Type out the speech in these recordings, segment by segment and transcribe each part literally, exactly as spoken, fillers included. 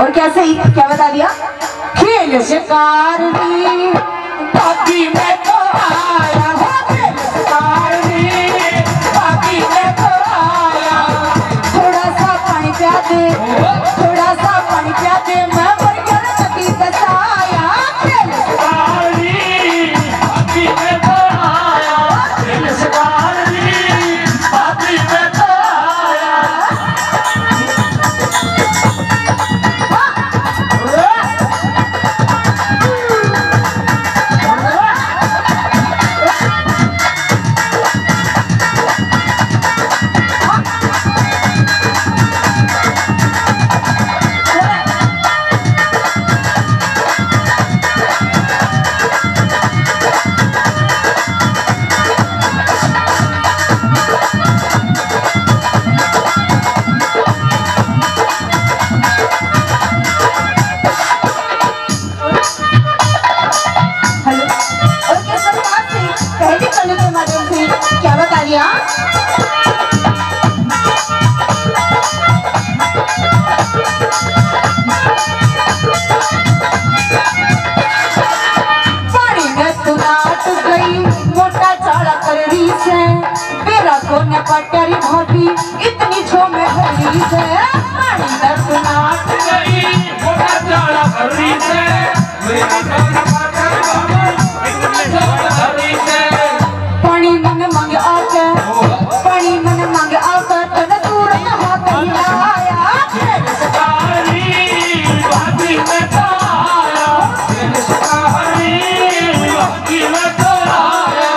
और क्या सही क्या बता दिया, खेल शिकार रे भाभी मैं तो आया, खेल शिकार रे भाभी मैं तो आया, थोड़ा सा पानी पिया दे, थोड़ा सा पानी पिया दे, मैं मर गया सखी सताया, खेल शिकार रे भाभी मैं तो आया, खेल शिकार रे भाभी मैं तो आया। पटरी भाभी इतनी छो में हरी से पानी दस नाच गई मोटा चाड़ा हरी से, मेरी जान पटरी भाभी इतनी छो में हरी से, पानी मन मांगे आके, पानी मन मांगे आके तन दूर कहा कहीं आया, खेल शिकार रे भाभी मैं तो आया, खेल शिकार रे भाभी मैं तो आया।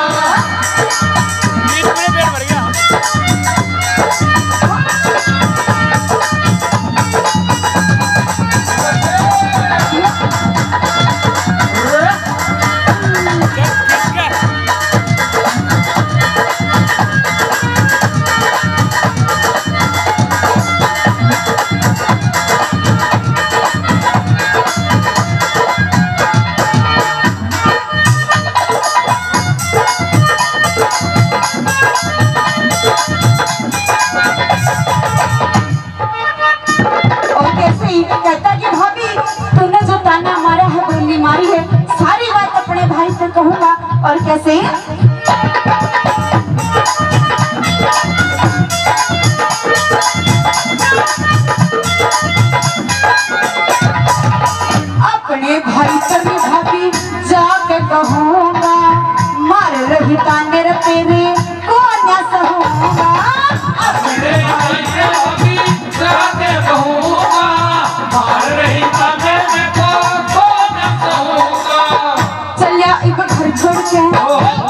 और कैसे अपने भाई से भाभी जाके कहूँगा, मार रही ताने तेरे को ना सहूँगा, अपने भाई से भाभी जाके कहूँगा, मार रही ताने तेरे को ना सहूँगा, चल या एक घर छोड़ के,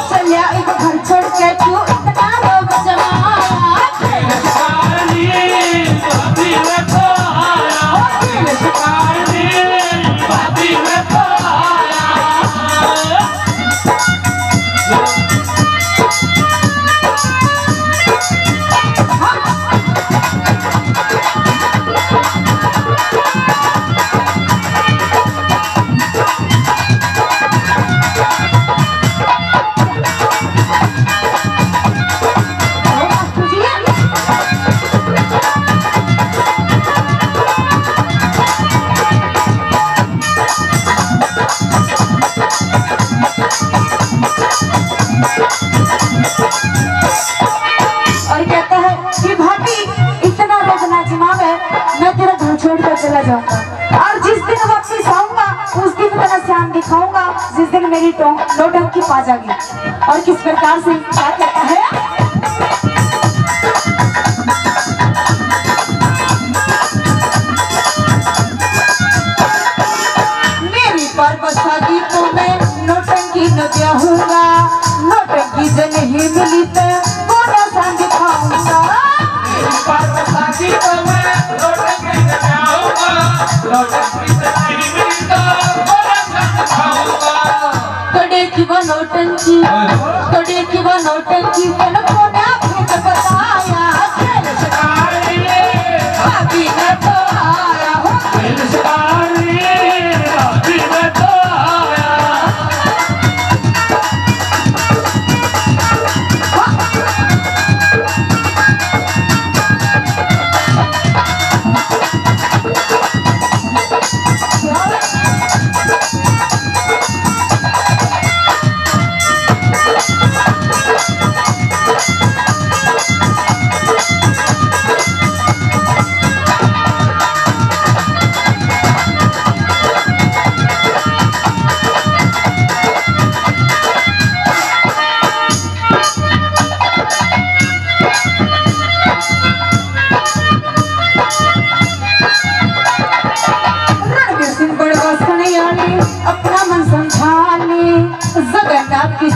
चल या एक घर छोड़ के तू इतना लोग जमाया, खेल शिकार रे भाभी मैं तो आया, खेल शिकार रे भाभी मैं तो आया। चला जाऊंगा और जिस दिन वापस आऊंगा उस दिन तेरा श्याम दिखाऊंगा, जिस दिन मेरी टोंग लोटक की पा जाएगी। और किस प्रकार से क्या कहता है, मेरी पर्वत शादी तो मैं नोटंकी न कहूंगा, नोटंकी से नहीं मिली तो पूरा शाम दिखाऊंगा, मेरी पर्वत शादी तो मैं नोटंकी न कहूंगा, कड़े की वो नोटंकी, कड़े की वो नोटंकी तन को ना भेद बताया, खेल शिकार रे भाभी मैं तो आया, खेल शिकार रे भाभी मैं तो आया।